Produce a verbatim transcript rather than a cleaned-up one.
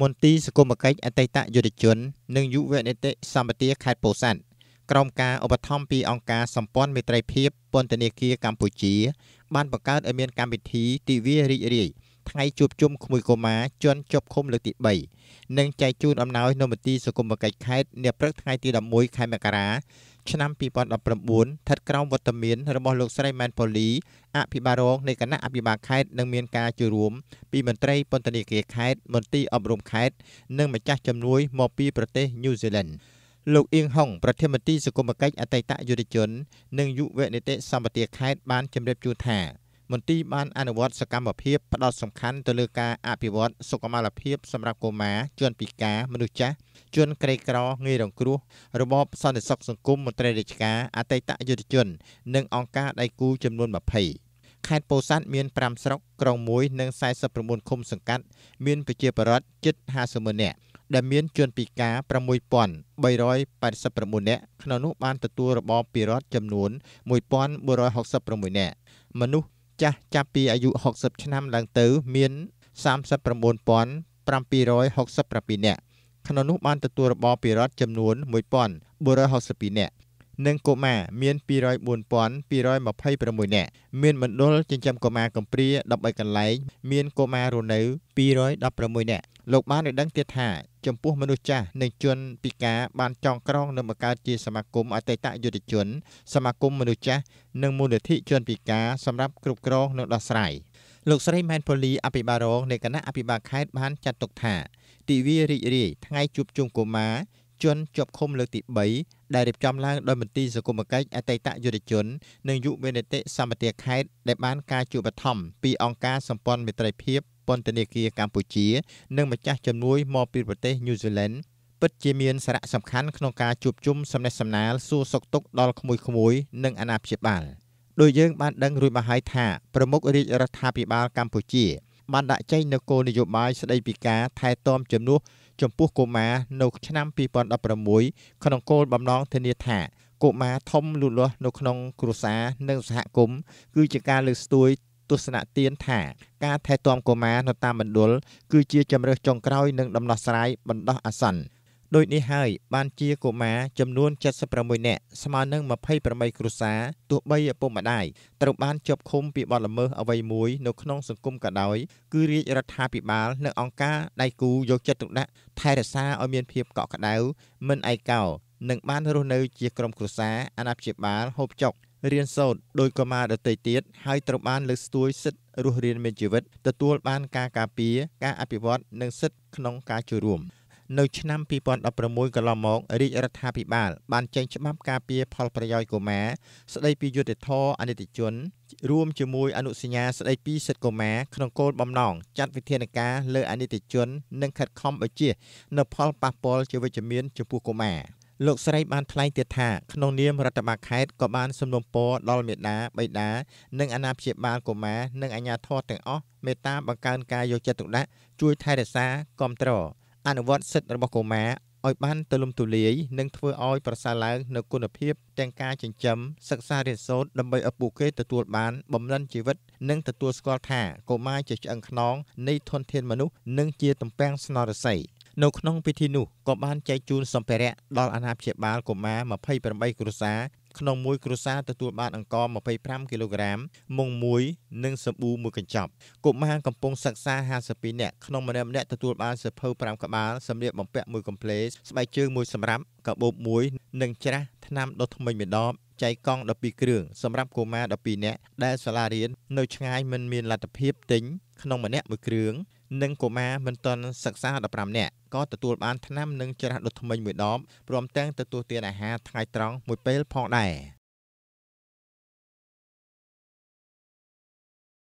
มนตรีสกุลมะเก็ตอันเตตะยุติชนหนึ่งยุเวเนเตสัมปติขายโปรสันกรมการอบทอมปีองการสัมปอนเมตรัยเพียบปนตเนกีกัมพูชีบ้านประกาศอเมริกันบิธีตีวีริริไทยจูบจุ่มขมุยโกมาจนจบคมเลือดติดใบหนึ่งใจจูนอำนาจนมตีสกุลมะเก็ตขายเนียบเลือดไทยตีดำมวยขายมะการะชนะปีปอนอับประบุนทัดกล้องวัตมินระบอบโลกสไลแมนพอลีอภิบาลองในคณะอภิบาลคายนังเมียนกาจูรุมปีมันตรีปนตนิเกคายมนตรีอบรมคายนังมาจากจำนวนมอปีประเทศนิวซีแลนด์ลูกอิงห้องประเทศมนตรีสกุลมะเก็ตอัตตะยุติชนนังยุเวเนเตสัมปติคายบ้านจำเรียบจูแทมนตรีบ้านอนุวัตสกรรมประเภทประดสำคัญตัวเลือกการอภิวัตสกรรมประเภทสำหรับโกมาจวนปีกามนุษย์จ้าจวนไกรกรอเงยดงครูระบบสันติสุขสังคมมนตรีเดชกาอัตตะยุติชนหนึ่งองค์การได้กู้จำนวนแบบไผ่คาดโปรซันเมียนปรามสระกรองมวยหนึ่งสายสับประมวลคมสังกัดเมียนปิเจปรัตจิตฮาสมเนตดำเมียนจวนปีกาประมวยปอนใบร้อยแปดสับประมวลเนตขณะนุบานตัวระบบปีรัตจำนวนมวยปอนบร้อยหกสับประมวลเนตมนุษย์จะจับปีอายุหกสิบชนำหลังเติมเมียนสามสิบประมวลปอนปรำปีร้อยหกสิบประปีเนี่ยขณะนุบานตัวระบอบปีรัตจำนวนมวยปอนบุร้อยหกสิบปีเนี่ยหนึ่งโกมาเมียนปีร้อยบุญปอนปีร้อยมาไพ่ประมวยเนี่ยเมียนมันโดนจำจำโกมากับปรีดับไปกันไหลเมียนโกมาโรนัยปีร้อยดับประมวยเนี่ยโลกบ้านในดังเตียถ่าจำพวกมนุษย์จ้าหนึ่งจวนปีกาบานจองกล้องนมักการจีสมาคมอัตตะยุติชนสมาคมมนุษย์จ้าหนึ่งมูลนิธิจวนปีกาสำหรับกรุบกรองนดาสไลลูกสไลแมนพลีอภิบาลในคณะอภิบาลคายบ้านจัดตกถ่าตีวีริริทั้งไงจุบจุงโกมาจวนจบคมเลือดติดใบได้เรียบจำล่างโดยมนตรีสกุลมะเก็ตอัตตะยุติชนหนึ่งยุเวเนเตสัมปติคายได้บ้านกาจูปธรรมปีองการสัมปอนเมตรัยเพียบปนตเนกีกัมพูชีเนื่องมาจากจำนวนมอปีประเทศนิวซีแลนด์ปัจเจเมียนสระสำคัญขนมการจูบจุ่มสำนักสำนักสู้สกตกดอลขมุยขมุยเนื่องอนาพิบาลโดยเยื่อบ้านดังรุยมาหายท่าประมุขริรัฐาพิบาลกัมพูชีบ้านได้ใจนโกนิยมายสไลปิกาไทยตอมจำนวนจำพวกโกมาโนชนำปีปอนอัปรมุยขนมโกลบำน้องเทเนท่าโกมาทอมลุลล์นกขนมกรุษาเนื่องสหกรมคือจากการเลือกตัวตุสนาเตียนถ่าการไทยตอมโกมาโนตามันดลคือเจียจำเริจงกร้อยหนึ่งดำนอสไลบรรดาอสันโดยนิหายบ้านเจียโกมาจำนวนเจ็ดสิบประมวยแน่สมานึงมาไพ่ประมวยครุษาตัวใบปมมาได้ตรุบ้านจบคมปีบอลละเมอเอาไว้มวยนกขนองสังคมกระดอยคือรีรัฐาปีบาลเนื้อองก้าได้กูโยกเจตุนะไทยรัสซาเอาเมียนเพียบเกาะกระดาวมันไอเก่าหนึ่งบ้านโรนูเจียกรมครุษาอนาพิบาลหกจกเรียนสดโดยกมาดเตยเตียดให้ตรบ้านเลือกตัวสิทธิ์รู้เรียนเมจิวัตตตัวบ้านกากาปีกาอภิวัตหนึ่งสิทธิ์ขนมกาจูรุมในชั้นนำปีปอนอัปประมวยกลอมองริรัฐาพิบาลบ้านเจงฉบับกาปีพอลประยอยโกแม่สไลปียุติทออนิติจนรวมจมูยอนุสัญญาสไลปีสิทธิ์โกแม่ขนมโกลบอมนองจัดวิเทียนกาเลออนิติจนหนึ่งขัดคอมเอเจียนพอลปาปอลเจวิจเมียนจมูกโกแม่โลกสไลบ้านพลายเตียธาขนมเนียมรัตมาคายกบานสมนมโปดอลเมตนาใบดาหนึ่งอนาพิบาลกมาหนึ่งอัญญาทอแต่งอ้อเมตตาบังการกายโยจตุนะช่วยไทยเดซากอมตรออนุวัตสิทธิ์ระบบกมาอ้อยบ้านตะลุมตุเลียหนึ่งเทออ้อยประสาหลังนกุลเพียบแต่งกายจังจำศึกษาเรียนโซดดำใบอปุเกตตัวบ้านบ่มนั่นชีวิตหนึ่งตัวสกอลธากมาจะจังขนองในทนเทียนมนุษย์หนึ่งเจียตำแป้งสนอรใสนกน้องพิธีนุกบ้านใจจูนสมเปรดอลอนาพิบาลกมามาไพ่ประใบกรุษาขนมมวยกรุษาตะตัวบ้านอังกอมาไพ่พร่ำกิโลกรัมมงมวยหนึ่งสบู่มือกันจับกบมาหางกำปงศักษาห้าสิบปีเนี่ยขนมมันเนี่ยตะตัวบ้านเสือเผาพร่ำกบ้านสำเร็จบ่มแปะมวยคอมเพล็กซ์สบายเชิงมวยสำรับกระบบมวยหนึ่งชนะทนามดทำไมเหม็นดอมใจกองดับปีเครื่องสำรับโกมาดับปีเนี่ยได้สลาเรียนในช่างไงมันมีลัตเพียบติ้งขนมมันเนี่ยมวยเครื่องหนึ่งโกมามันตอนศักษาดับรำเนี่ยก็ตะตัวบ้านทนามหนึ่งชนะดทำไมเหม็นดอมรวมแต่งตะตัวเตียนอาหารไทยตรองมวยเปลพองได้